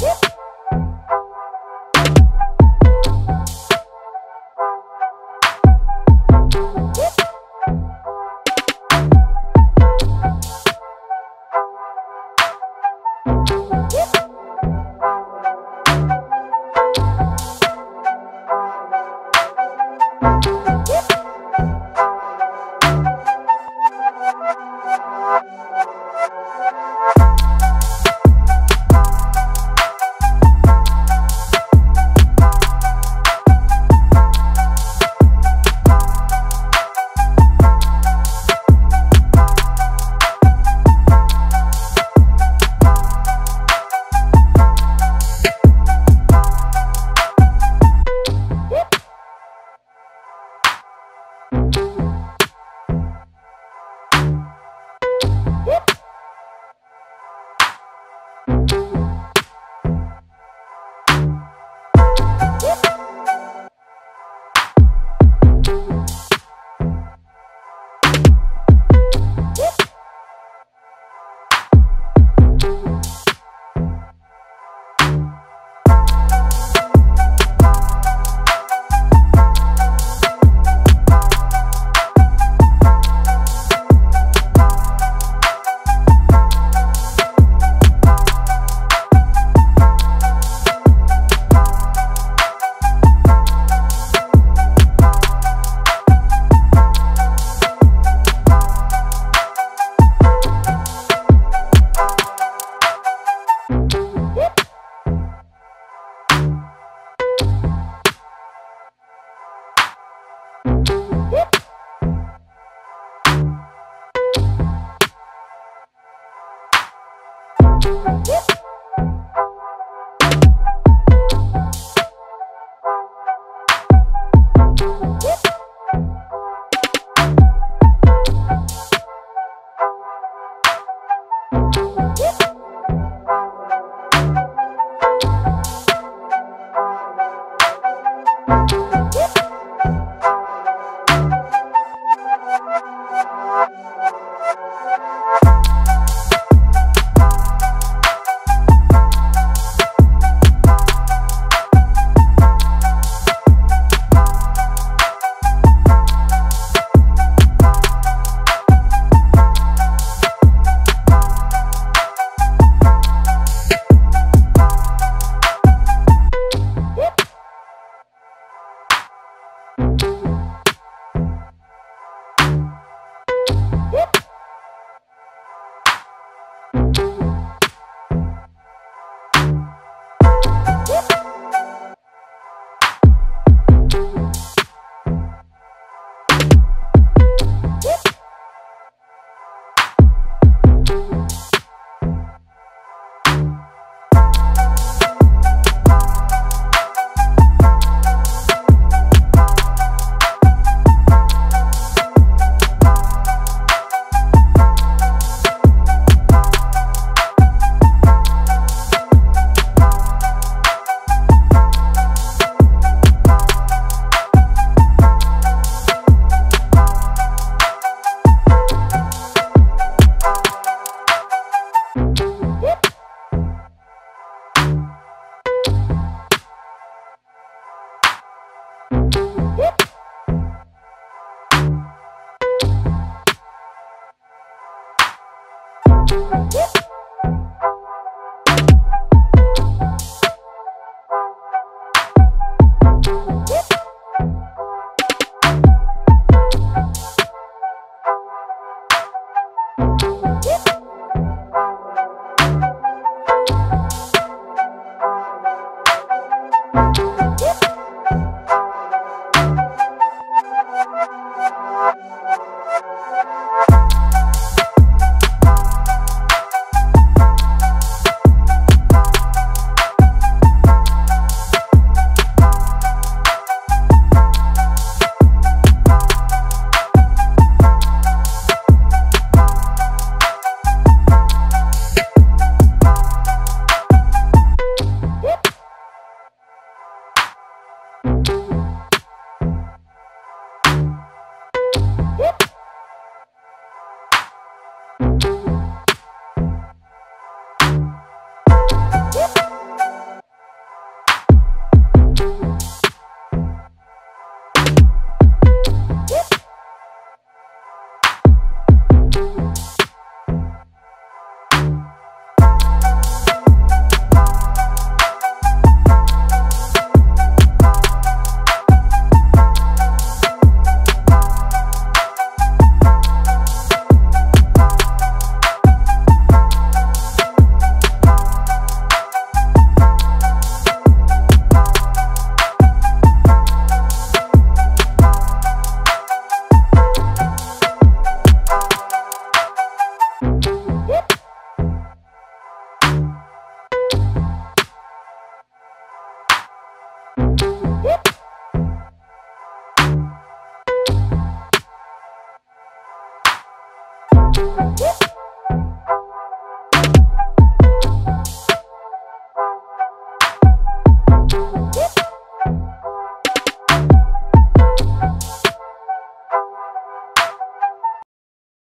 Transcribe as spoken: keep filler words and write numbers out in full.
Woo!